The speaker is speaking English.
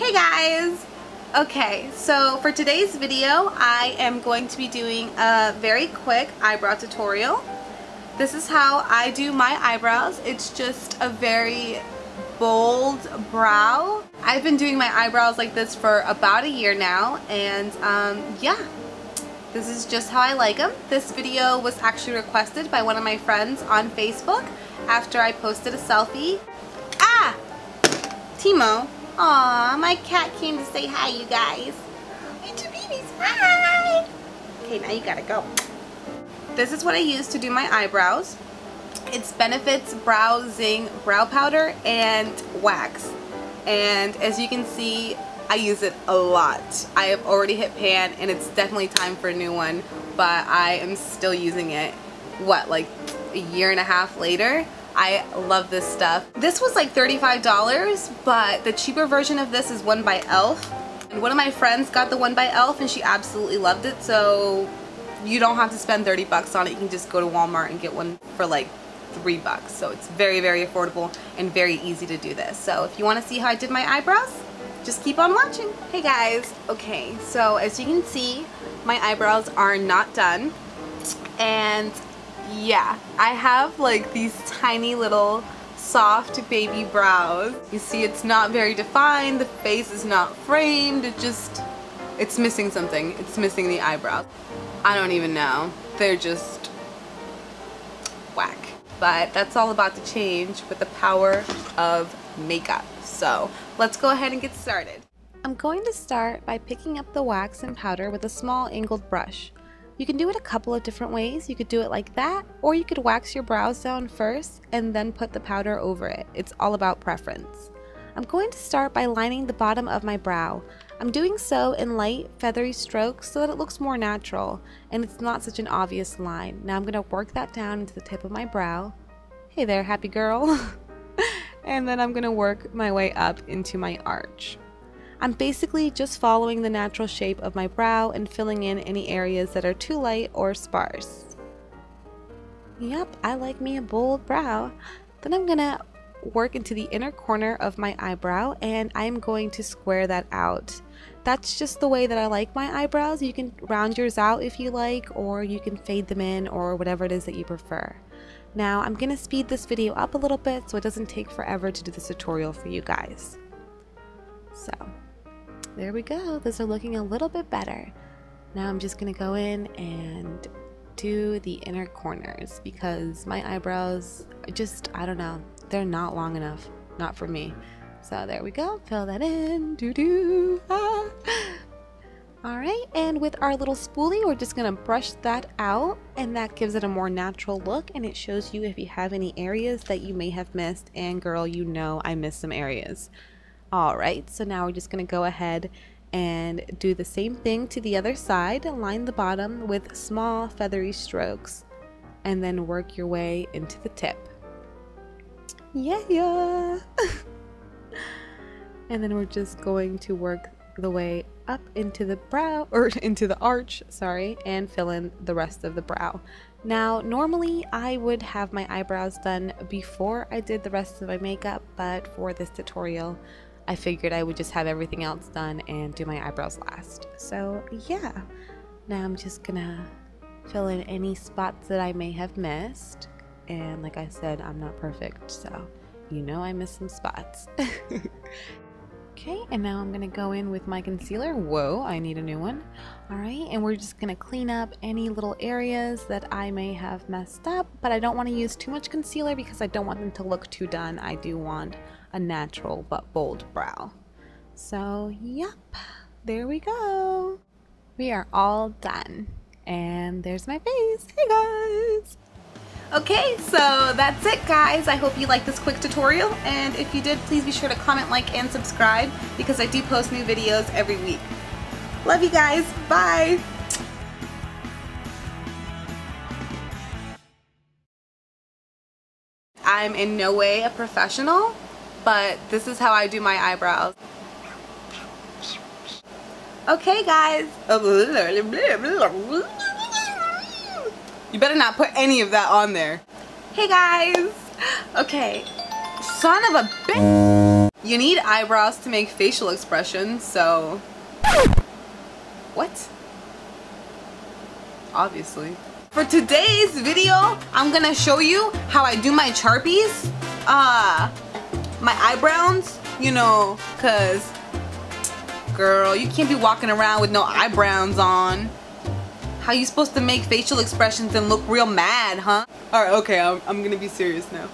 Hey guys! Okay, so for today's video I am going to be doing a very quick eyebrow tutorial. This is how I do my eyebrows. It's just a very bold brow. I've been doing my eyebrows like this for about a year now, and yeah, this is just how I like them. This video was actually requested by one of my friends on Facebook after I posted a selfie. Ah! Timo. Aw, my cat came to say hi, you guys. It's your babies. Hi! Okay, now you gotta go. This is what I use to do my eyebrows. It's Benefit's Brow Zing Brow Powder and Wax. And as you can see, I use it a lot. I have already hit pan and it's definitely time for a new one, but I am still using it, what, like a year and a half later? I love this stuff. This was like $35, but the cheaper version of this is one by Elf. And one of my friends got the one by Elf and she absolutely loved it, so you don't have to spend 30 bucks on it. You can just go to Walmart and get one for like $3. So it's very, very affordable and very easy to do this. So if you want to see how I did my eyebrows, just keep on watching. Hey guys. Okay, so as you can see, my eyebrows are not done. And yeah, I have like these tiny little soft baby brows. You see it's not very defined, the face is not framed, it's missing something. It's missing the eyebrows. I don't even know. They're just whack. But that's all about to change with the power of makeup. So let's go ahead and get started. I'm going to start by picking up the wax and powder with a small angled brush. You can do it a couple of different ways. You could do it like that, or you could wax your brows down first and then put the powder over it. It's all about preference. I'm going to start by lining the bottom of my brow. I'm doing so in light, feathery strokes so that it looks more natural and it's not such an obvious line. Now I'm gonna work that down into the tip of my brow. Hey there, happy girl. And then I'm gonna work my way up into my arch. I'm basically just following the natural shape of my brow and filling in any areas that are too light or sparse. Yep, I like me a bold brow. Then I'm gonna work into the inner corner of my eyebrow and I'm going to square that out. That's just the way that I like my eyebrows. You can round yours out if you like, or you can fade them in, or whatever it is that you prefer. Now I'm gonna speed this video up a little bit so it doesn't take forever to do this tutorial for you guys. So there we go, those are looking a little bit better. Now I'm just gonna go in and do the inner corners because my eyebrows just, I don't know, they're not long enough, not for me. So there we go, fill that in, All right, and with our little spoolie, we're just gonna brush that out and that gives it a more natural look and it shows you if you have any areas that you may have missed, and girl, you know I missed some areas. Alright, so now we're just going to go ahead and do the same thing to the other side. Line the bottom with small feathery strokes and then work your way into the tip. Yeah! And then we're just going to work the way up into the brow, or into the arch, sorry, and fill in the rest of the brow. Now, normally I would have my eyebrows done before I did the rest of my makeup, but for this tutorial, I figured I would just have everything else done and do my eyebrows last. So yeah, now I'm just gonna fill in any spots that I may have missed. And like I said, I'm not perfect, so you know I missed some spots. Okay, and now I'm gonna go in with my concealer. Whoa, I need a new one. All right, and we're just gonna clean up any little areas that I may have messed up, but I don't wanna use too much concealer because I don't want them to look too done. I do want a natural but bold brow. So, yep, there we go. We are all done. And there's my face, hey guys. Okay, so that's it guys. I hope you liked this quick tutorial, and if you did, please be sure to comment, like, and subscribe because I do post new videos every week. Love you guys. Bye. I'm in no way a professional, but this is how I do my eyebrows. Okay guys. You better not put any of that on there. Hey guys! Okay. Son of a bitch! You need eyebrows to make facial expressions, so... What? Obviously. For today's video, I'm gonna show you how I do my Sharpies. My eyebrows, you know, cause... Girl, you can't be walking around with no eyebrows on. How you supposed to make facial expressions and look real mad, huh? Alright, okay, I'm gonna be serious now.